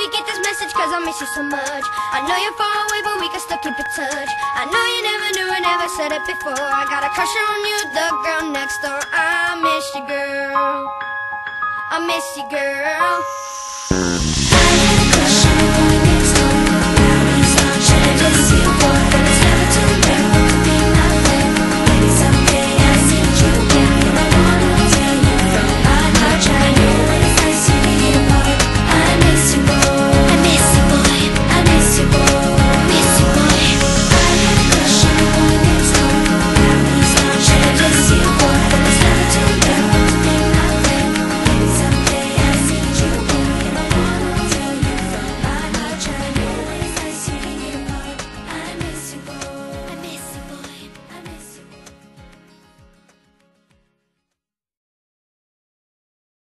Baby, get this message, cause I miss you so much. I know you're far away, but we can still keep in touch. I know you never knew, I never said it before. I got a crush on you, the girl next door. I miss you, girl. I miss you, girl.